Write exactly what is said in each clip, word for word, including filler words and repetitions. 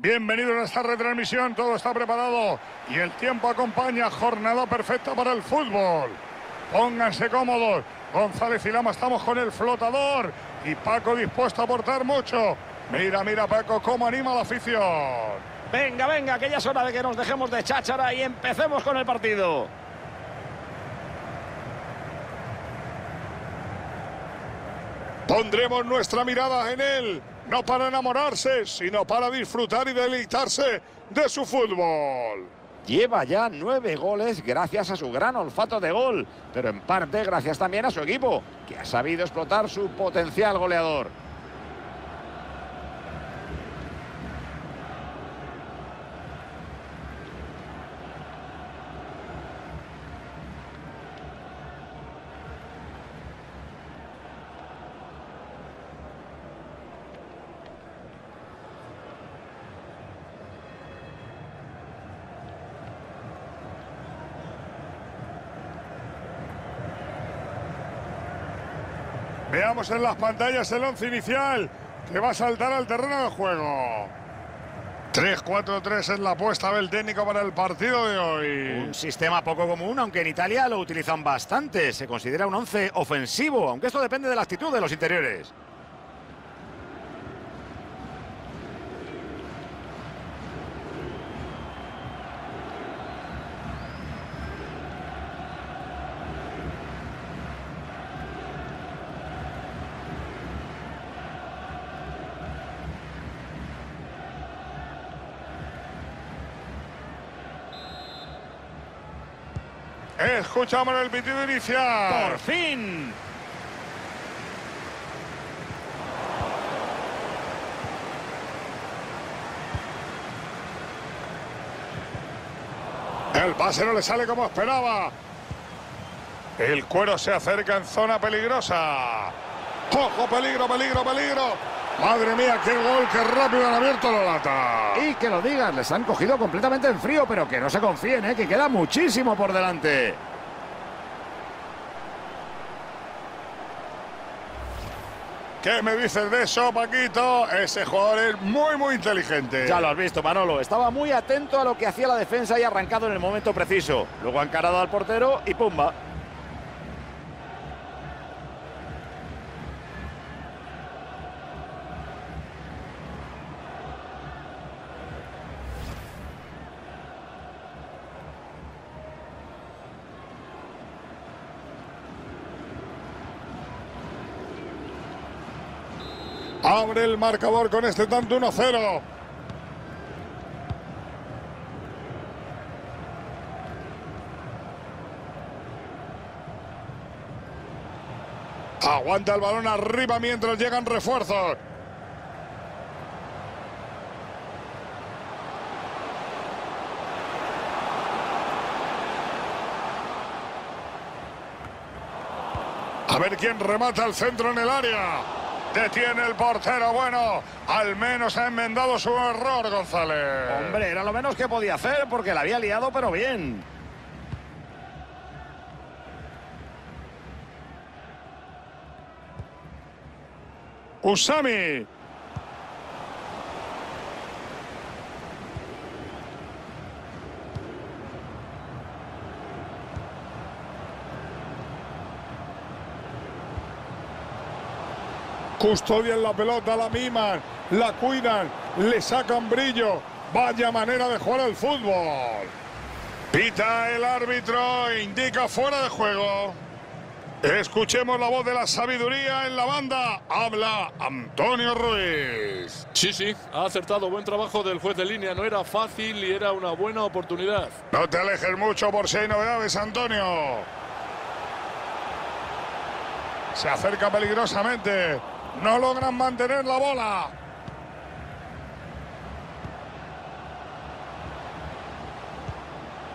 Bienvenidos a esta retransmisión, todo está preparado y el tiempo acompaña, jornada perfecta para el fútbol. Pónganse cómodos, González y Lama estamos con el flotador y Paco dispuesto a aportar mucho. Mira, mira Paco, cómo anima a la afición. Venga, venga, que ya es hora de que nos dejemos de cháchara y empecemos con el partido. Pondremos nuestra mirada en él. No para enamorarse, sino para disfrutar y deleitarse de su fútbol. Lleva ya nueve goles gracias a su gran olfato de gol, pero en parte gracias también a su equipo, que ha sabido explotar su potencial goleador. Veamos en las pantallas el once inicial, que va a saltar al terreno de juego. tres cuatro tres es la apuesta del técnico para el partido de hoy. Un sistema poco común, aunque en Italia lo utilizan bastante. Se considera un once ofensivo, aunque esto depende de la actitud de los interiores. Escuchamos el pitido inicial. ¡Por fin! El pase no le sale como esperaba. El cuero se acerca en zona peligrosa. ¡Ojo, peligro, peligro, peligro! ¡Madre mía, qué gol! ¡Qué rápido han abierto la lata! Y que lo digas, les han cogido completamente en frío, pero que no se confíen, ¿eh? Que queda muchísimo por delante. ¿Qué me dices de eso, Paquito? Ese jugador es muy, muy inteligente. Ya lo has visto, Manolo. Estaba muy atento a lo que hacía la defensa y arrancado en el momento preciso. Luego ha encarado al portero y ¡pumba! Abre el marcador con este tanto uno cero. Aguanta el balón arriba mientras llegan refuerzos. A ver quién remata el centro en el área. Detiene el portero, bueno, al menos ha enmendado su error, González. Hombre, era lo menos que podía hacer porque la había liado, pero bien. Usami. Custodian la pelota, la miman, la cuidan, le sacan brillo. Vaya manera de jugar al fútbol. Pita el árbitro, indica fuera de juego. Escuchemos la voz de la sabiduría en la banda. Habla Antonio Ruiz. Sí, sí, ha acertado. Buen trabajo del juez de línea. No era fácil y era una buena oportunidad. No te alejes mucho por si hay novedades, Antonio. Se acerca peligrosamente. No logran mantener la bola.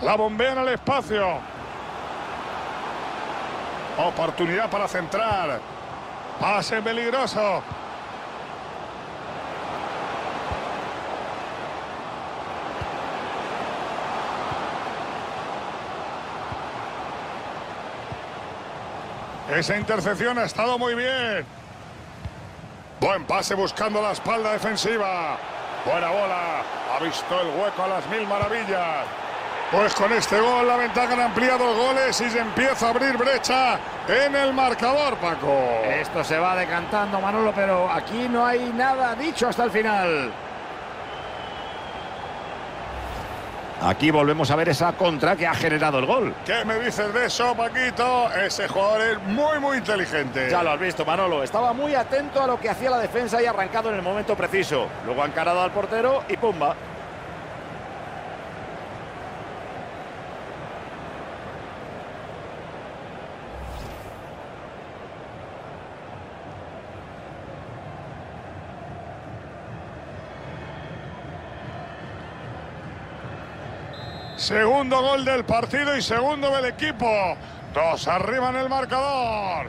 La bombean al espacio. Oportunidad para centrar. Pase peligroso. Esa intercepción ha estado muy bien. Buen pase buscando la espalda defensiva. Buena bola. Ha visto el hueco a las mil maravillas. Pues con este gol la ventaja han ampliado dos goles y se empieza a abrir brecha en el marcador, Paco. Esto se va decantando, Manolo, pero aquí no hay nada dicho hasta el final. Aquí volvemos a ver esa contra que ha generado el gol. ¿Qué me dices de eso, Paquito? Ese jugador es muy, muy inteligente. Ya lo has visto, Manolo. Estaba muy atento a lo que hacía la defensa y ha arrancado en el momento preciso. Luego ha encarado al portero y ¡pumba! Segundo gol del partido y segundo del equipo. Dos arriba en el marcador.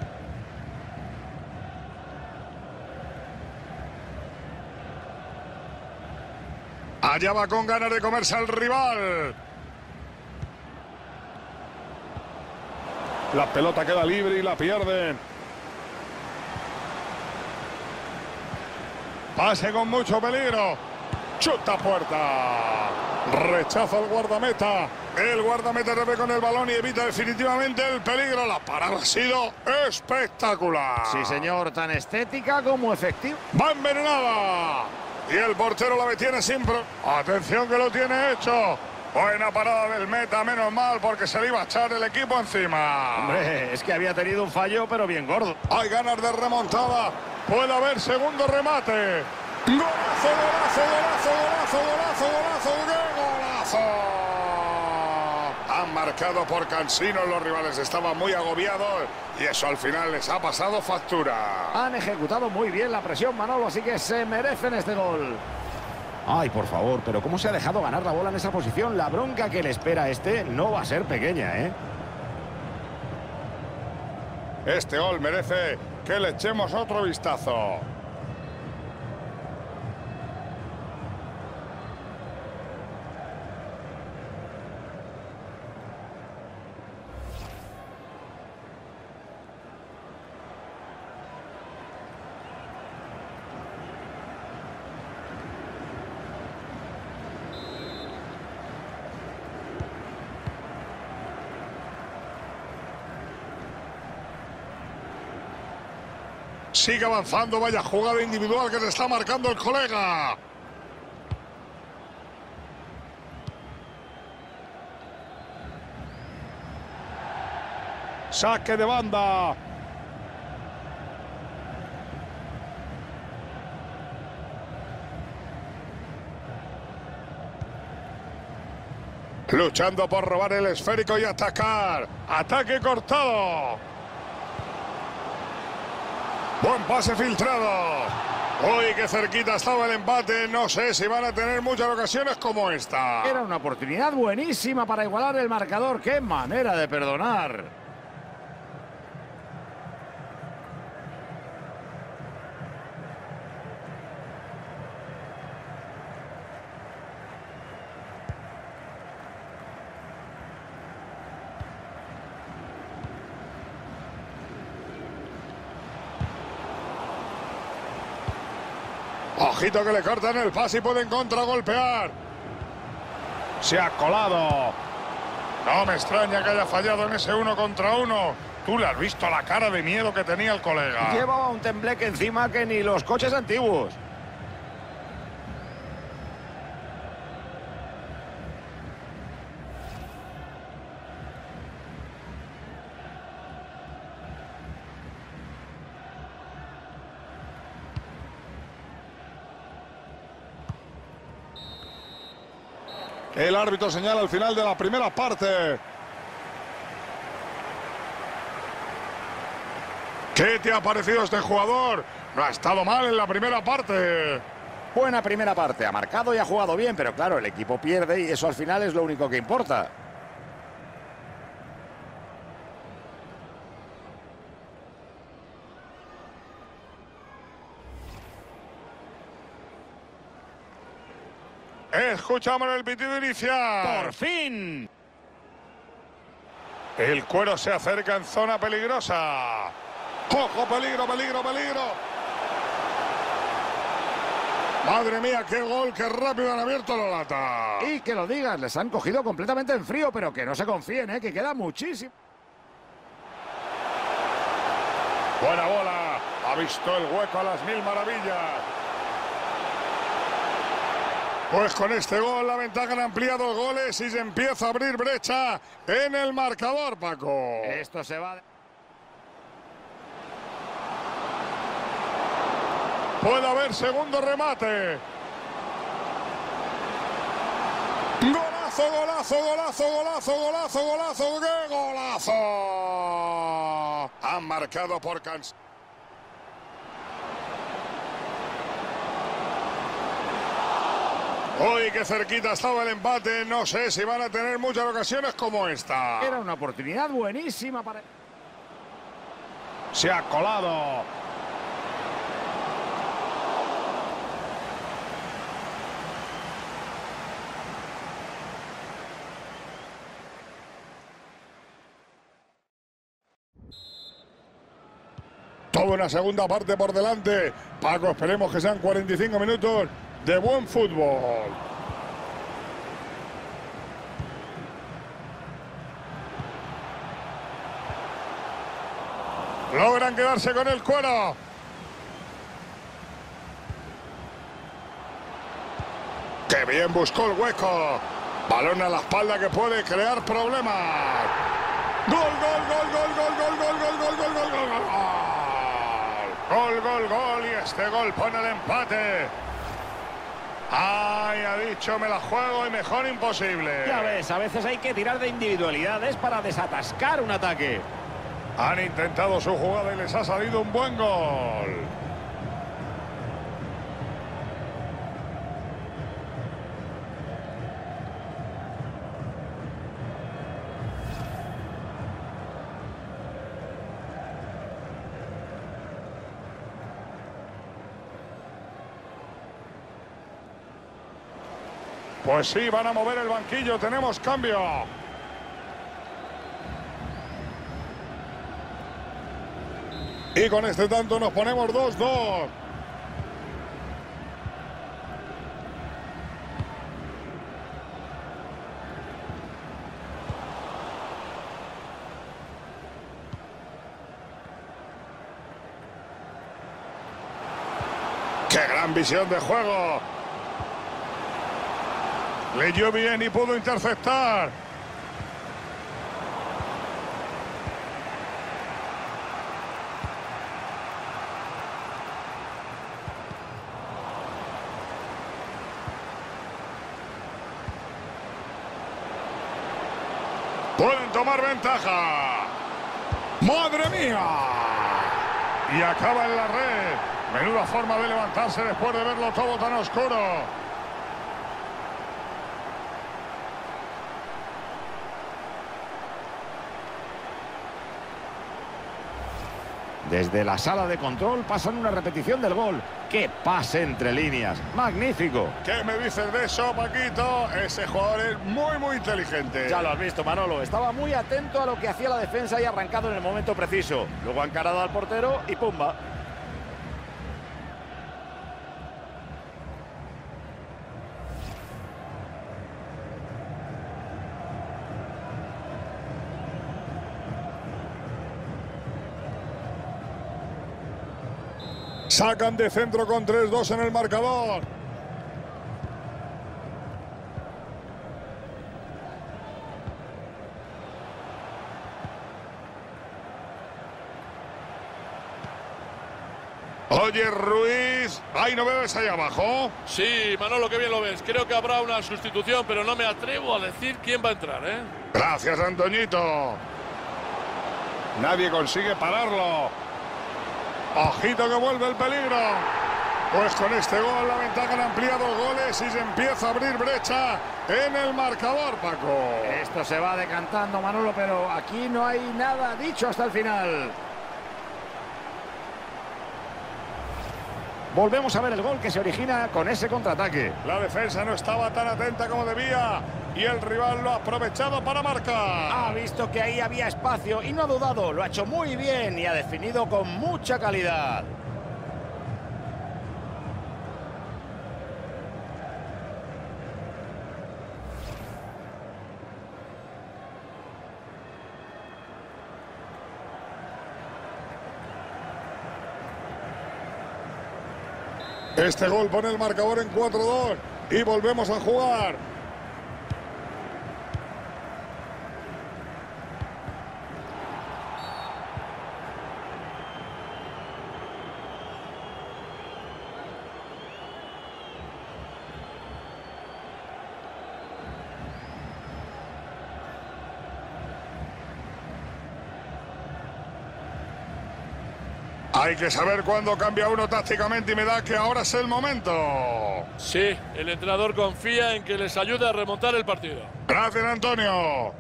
Allá va con ganas de comerse al rival. La pelota queda libre y la pierden. Pase con mucho peligro. Chuta puerta. Rechaza el guardameta. El guardameta repe con el balón y evita definitivamente el peligro. La parada ha sido espectacular. Sí, señor. Tan estética como efectiva. Va envenenada. Y el portero la detiene sin pro... Atención que lo tiene hecho. Buena parada del meta. Menos mal porque se le iba a echar el equipo encima. Hombre, es que había tenido un fallo, pero bien gordo. Hay ganas de remontada. Puede haber segundo remate. ¡Golazo, golazo, golazo, golazo, golazo, golazo, golazo! Han marcado por Cansino, los rivales estaban muy agobiados y eso al final les ha pasado factura. Han ejecutado muy bien la presión, Manolo, así que se merecen este gol. Ay, por favor, pero ¿cómo se ha dejado ganar la bola en esa posición? La bronca que le espera a este no va a ser pequeña, ¿eh? Este gol merece que le echemos otro vistazo. Sigue avanzando, vaya jugada individual que se está marcando el colega. Saque de banda. Luchando por robar el esférico y atacar. Ataque cortado. Buen pase filtrado. Uy, qué cerquita estaba el empate. No sé si van a tener muchas ocasiones como esta. Era una oportunidad buenísima para igualar el marcador. ¡Qué manera de perdonar! Ojito que le cortan el pase y pueden contragolpear. Se ha colado. No me extraña que haya fallado en ese uno contra uno. Tú le has visto la cara de miedo que tenía el colega. Llevaba un tembleque encima que ni los coches antiguos. El árbitro señala el final de la primera parte. ¿Qué te ha parecido este jugador? No ha estado mal en la primera parte. Buena primera parte. Ha marcado y ha jugado bien, pero claro, el equipo pierde y eso al final es lo único que importa. Escuchamos el pitido inicial. ¡Por fin! El cuero se acerca en zona peligrosa. ¡Ojo, peligro, peligro, peligro! Madre mía, qué gol, qué rápido han abierto la lata. Y que lo digas, les han cogido completamente en frío, pero que no se confíen, ¿eh? Que queda muchísimo. Buena bola, ha visto el hueco a las mil maravillas. Pues con este gol la ventaja han ampliado dos goles y se empieza a abrir brecha en el marcador, Paco. Esto se va... Puede haber segundo remate. ¡Golazo, golazo, golazo, golazo, golazo, golazo! ¡Qué golazo! Han marcado por Cancs. Hoy que cerquita estaba el empate, no sé si van a tener muchas ocasiones como esta. Era una oportunidad buenísima para... Se ha colado. Toda una segunda parte por delante. Paco, esperemos que sean cuarenta y cinco minutos de buen fútbol. Logran quedarse con el cuero. ¡Qué bien buscó el hueco! Balón a la espalda que puede crear problemas. ¡Gol, gol, gol, gol, gol, gol, gol, gol, gol, gol, gol, gol! Gol, gol, gol, y este gol pone el empate. Ay, ha dicho, me la juego y mejor imposible. Ya ves, a veces hay que tirar de individualidades para desatascar un ataque. Han intentado su jugada y les ha salido un buen gol. Pues sí, van a mover el banquillo, tenemos cambio. Y con este tanto nos ponemos dos dos. ¡Qué gran visión de juego! Leyó bien y pudo interceptar. Pueden tomar ventaja. ¡Madre mía! Y acaba en la red. Menuda forma de levantarse después de verlo todo tan oscuro. Desde la sala de control pasan una repetición del gol. ¡Qué pase entre líneas! ¡Magnífico! ¿Qué me dices de eso, Paquito? Ese jugador es muy, muy inteligente. Ya lo has visto, Manolo. Estaba muy atento a lo que hacía la defensa y arrancado en el momento preciso. Luego ha encarado al portero y ¡pumba! Sacan de centro con tres dos en el marcador. Oye, Ruiz, ¿hay novedades ahí abajo? Sí, Manolo, qué bien lo ves. Creo que habrá una sustitución, pero no me atrevo a decir quién va a entrar, ¿eh? Gracias, Antoñito. Nadie consigue pararlo. Ojito que vuelve el peligro. Pues con este gol la ventaja han ampliado goles y se empieza a abrir brecha en el marcador, Paco. Esto se va decantando, Manolo, pero aquí no hay nada dicho hasta el final. Volvemos a ver el gol que se origina con ese contraataque. La defensa no estaba tan atenta como debía y el rival lo ha aprovechado para marcar. Ha visto que ahí había espacio y no ha dudado, lo ha hecho muy bien y ha definido con mucha calidad. Este gol pone el marcador en cuatro dos y volvemos a jugar. Hay que saber cuándo cambia uno tácticamente y me da que ahora es el momento. Sí, el entrenador confía en que les ayude a remontar el partido. Gracias, Antonio.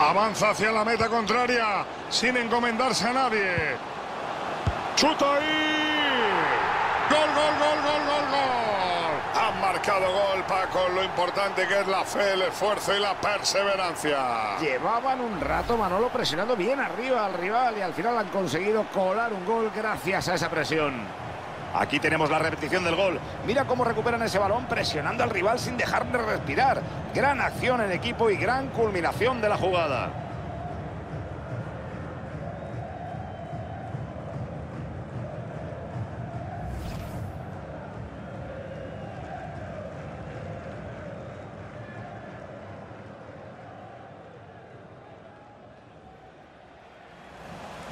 Avanza hacia la meta contraria sin encomendarse a nadie. ¡Chuta ahí! ¡Gol, gol, gol, gol, gol, gol! Han marcado gol, Paco. Lo importante que es la fe, el esfuerzo y la perseverancia. Llevaban un rato, Manolo, presionando bien arriba al rival y al final han conseguido colar un gol gracias a esa presión. Aquí tenemos la repetición del gol. Mira cómo recuperan ese balón presionando al rival sin dejar de respirar. Gran acción en equipo y gran culminación de la jugada.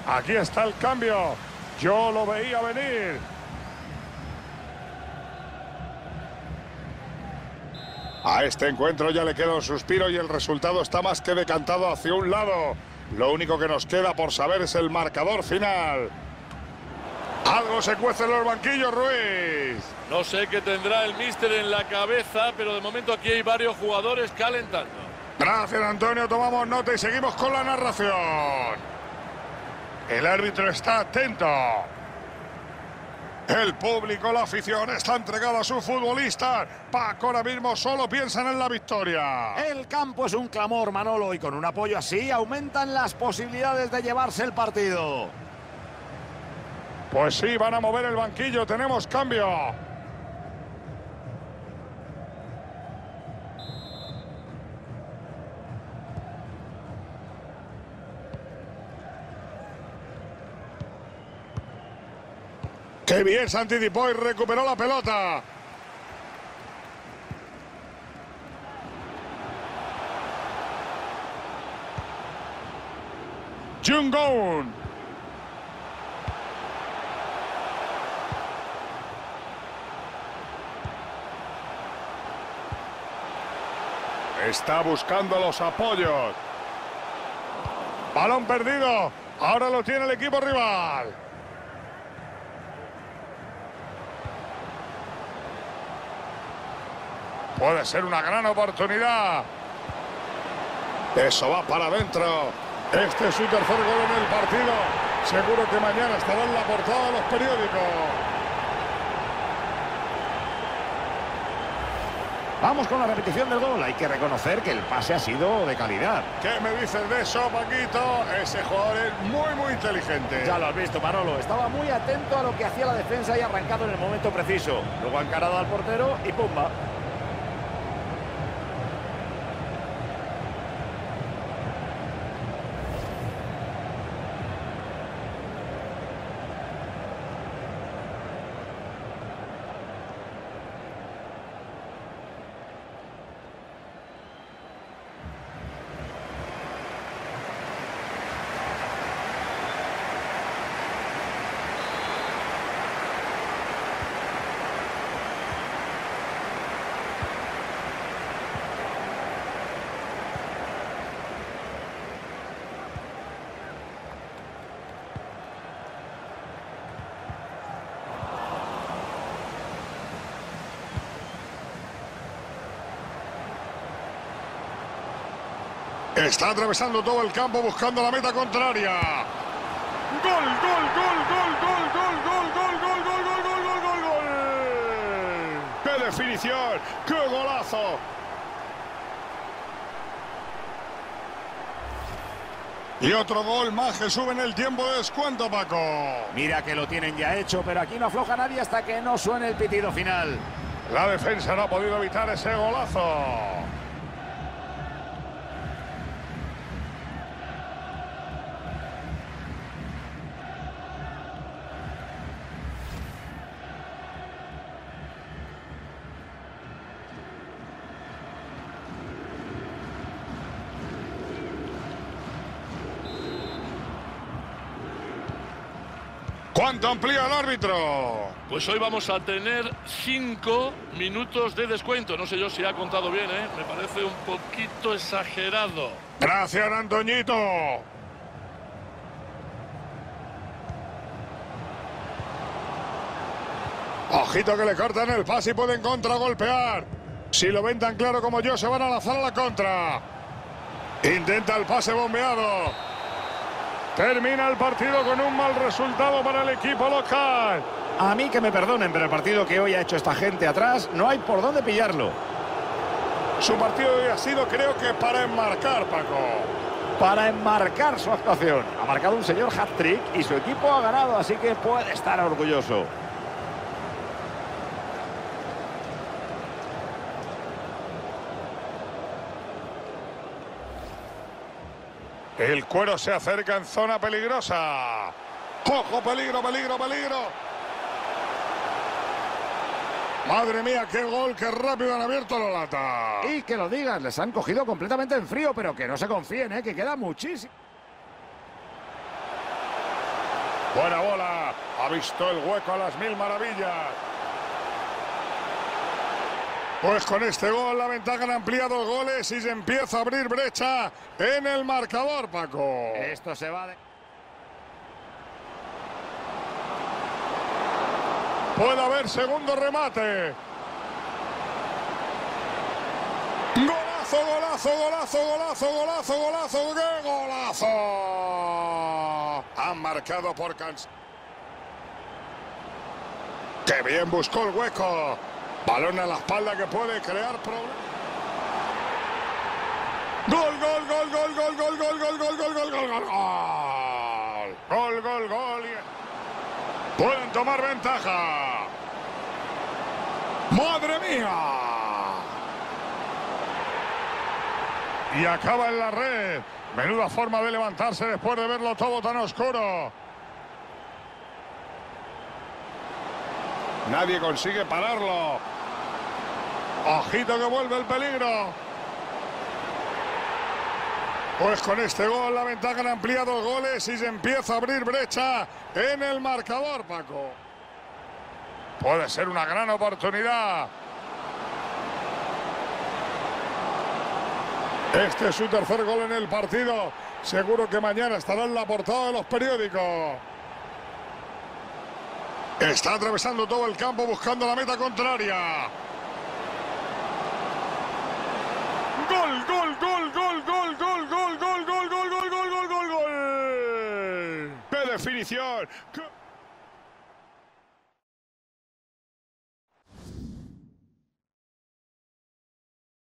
Aquí está el cambio. Yo lo veía venir. A este encuentro ya le queda un suspiro y el resultado está más que decantado hacia un lado. Lo único que nos queda por saber es el marcador final. Algo se cuece en los banquillos, Ruiz. No sé qué tendrá el míster en la cabeza, pero de momento aquí hay varios jugadores calentando. Gracias, Antonio. Tomamos nota y seguimos con la narración. El árbitro está atento. El público, la afición, está entregada a sus futbolistas. Paco ahora mismo solo piensan en la victoria. El campo es un clamor, Manolo, y con un apoyo así aumentan las posibilidades de llevarse el partido. Pues sí, van a mover el banquillo. Tenemos cambio. ¡Qué bien se anticipó y recuperó la pelota! Jung-Goon. Está buscando los apoyos. Balón perdido. Ahora lo tiene el equipo rival. Puede ser una gran oportunidad. Eso va para adentro. Este es su tercer gol en el partido. Seguro que mañana estará en la portada de los periódicos. Vamos con la repetición del gol. Hay que reconocer que el pase ha sido de calidad. ¿Qué me dices de eso, Paquito? Ese jugador es muy, muy inteligente. Ya lo has visto, Manolo. Estaba muy atento a lo que hacía la defensa y arrancado en el momento preciso. Luego ha encarado al portero y ¡pumba! Está atravesando todo el campo buscando la meta contraria. ¡Gol, gol, gol, gol, gol, gol, gol, gol, gol, gol, gol, gol, gol, gol, gol! ¡Qué definición! ¡Qué golazo! Y otro gol más que sube en el tiempo de descuento, Paco. Mira que lo tienen ya hecho, pero aquí no afloja nadie hasta que no suene el pitido final. La defensa no ha podido evitar ese golazo. ¿Cuánto amplía el árbitro? Pues hoy vamos a tener cinco minutos de descuento. No sé yo si ha contado bien, ¿eh? Me parece un poquito exagerado. Gracias, Antoñito. Ojito que le cortan el pase y pueden contragolpear. Si lo ven tan claro como yo, se van a lanzar a la contra. Intenta el pase bombeado. Termina el partido con un mal resultado para el equipo local. A mí que me perdonen, pero el partido que hoy ha hecho esta gente atrás, no hay por dónde pillarlo. Su partido hoy ha sido, creo que, para enmarcar, Paco. Para enmarcar su actuación. Ha marcado un señor hat-trick y su equipo ha ganado, así que puede estar orgulloso. El cuero se acerca en zona peligrosa. ¡Ojo, peligro, peligro, peligro! ¡Madre mía, qué gol! ¡Qué rápido han abierto la lata! Y que lo digas, les han cogido completamente en frío, pero que no se confíen, ¿eh? Que queda muchísimo. Buena bola. Ha visto el hueco a las mil maravillas. Pues con este gol la ventaja han ampliado goles y se empieza a abrir brecha en el marcador, Paco. Esto se va de... Puede haber segundo remate. ¡Golazo, golazo, golazo, golazo, golazo, golazo! ¡Qué golazo! Han marcado por Cancel. ¡Qué bien buscó el hueco! Balón a la espalda que puede crear problemas. ¡Gol, gol, gol, gol, gol, gol, gol, gol, gol, gol, gol, gol, gol! ¡Gol, gol, gol! Pueden tomar ventaja. ¡Madre mía! Y acaba en la red. Menuda forma de levantarse después de verlo todo tan oscuro. Nadie consigue pararlo. Ojito que vuelve el peligro. Pues con este gol la ventaja han ampliado goles y se empieza a abrir brecha en el marcador, Paco. Puede ser una gran oportunidad. Este es su tercer gol en el partido. Seguro que mañana estará en la portada de los periódicos. Está atravesando todo el campo buscando la meta contraria. ¡Gol, gol, gol, gol, gol, gol, gol, gol, gol, gol, gol, gol, gol, gol, gol! ¡Qué definición!